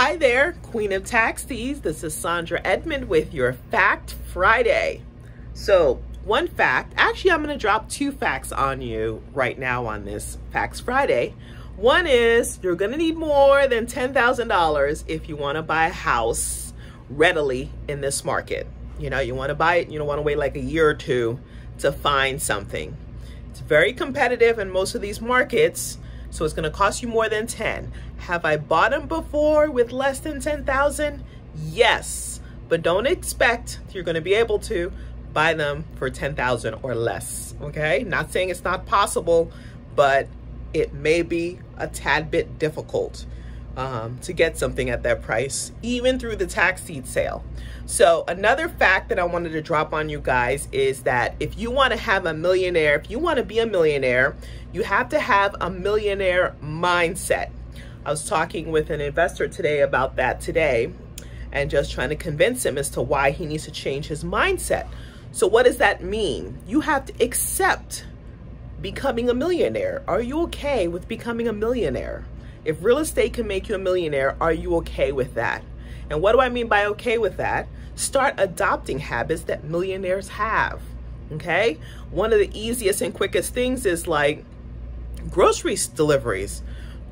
Hi there, Queen of Tax Deeds. This is Sandra Edmond with your Fact Friday. So one fact, actually I'm going to drop two facts on you right now on this Facts Friday. One is you're going to need more than $10,000 if you want to buy a house readily in this market. You know, you want to buy it, you don't want to wait like a year or two to find something. It's very competitive in most of these markets. So it's going to cost you more than 10. Have I bought them before with less than 10,000? Yes, but don't expect you're going to be able to buy them for 10,000 or less. Okay, not saying it's not possible, but it may be a tad bit difficult to get something at that price, even through the tax deed sale. So another fact that I wanted to drop on you guys is that if you want to have a millionaire, if you want to be a millionaire, you have to have a millionaire mindset. I was talking with an investor today about that today and just trying to convince him as to why he needs to change his mindset. So what does that mean? You have to accept becoming a millionaire. Are you okay with becoming a millionaire? If real estate can make you a millionaire, are you okay with that? And what do I mean by okay with that? Start adopting habits that millionaires have, okay? One of the easiest and quickest things is like grocery deliveries.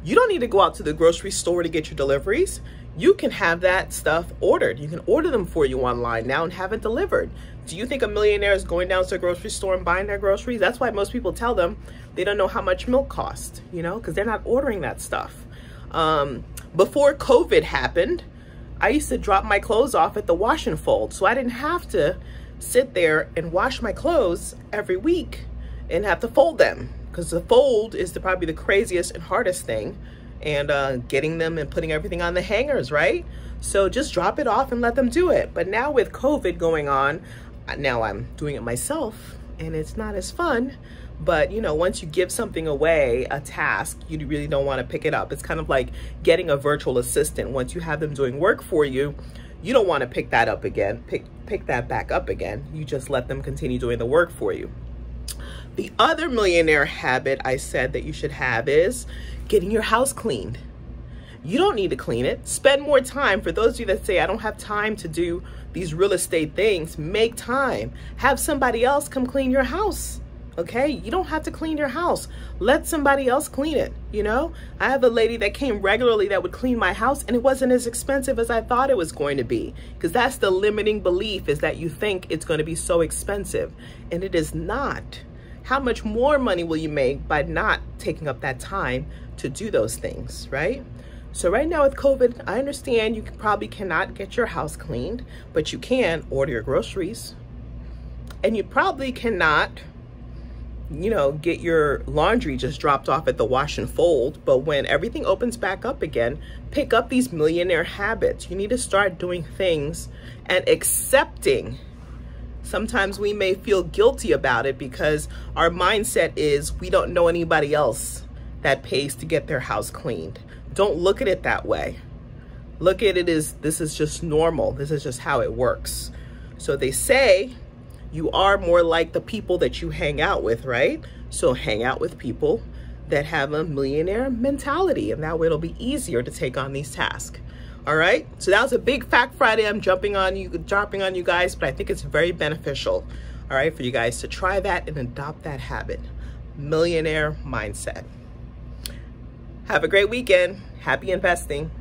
You don't need to go out to the grocery store to get your deliveries. You can have that stuff ordered. You can order them for you online now and have it delivered. Do you think a millionaire is going down to the grocery store and buying their groceries? That's why most people tell them they don't know how much milk costs, you know, because they're not ordering that stuff. Before COVID happened, I used to drop my clothes off at the wash and fold. So I didn't have to sit there and wash my clothes every week and have to fold them, because the fold is probably the craziest and hardest thing, and getting them and putting everything on the hangers, right? So just drop it off and let them do it. But now with COVID going on, now I'm doing it myself and it's not as fun, but you know, once you give something away, a task, you really don't want to pick it up. It's kind of like getting a virtual assistant. Once you have them doing work for you, you don't want to pick that up again, pick that back up again. You just let them continue doing the work for you. The other millionaire habit I said that you should have is getting your house cleaned. You don't need to clean it. Spend more time. For those of you that say, I don't have time to do these real estate things, make time. Have somebody else come clean your house, okay? You don't have to clean your house. Let somebody else clean it, you know? I have a lady that came regularly that would clean my house, and it wasn't as expensive as I thought it was going to be, because that's the limiting belief, is that you think it's going to be so expensive, and it is not. How much more money will you make by not taking up that time to do those things, right? So right now with COVID, I understand you probably cannot get your house cleaned, but you can order your groceries. And you probably cannot, you know, get your laundry just dropped off at the wash and fold. But when everything opens back up again, pick up these millionaire habits. You need to start doing things and accepting. Sometimes we may feel guilty about it because our mindset is we don't know anybody else that pays to get their house cleaned. Don't look at it that way. Look at it as this is just normal. This is just how it works. So they say you are more like the people that you hang out with, right? So hang out with people that have a millionaire mentality, and that way it'll be easier to take on these tasks. All right, so that was a big Fact Friday I'm dropping on you guys, but I think it's very beneficial, all right, for you guys to try that and adopt that habit. Millionaire mindset. Have a great weekend. Happy investing.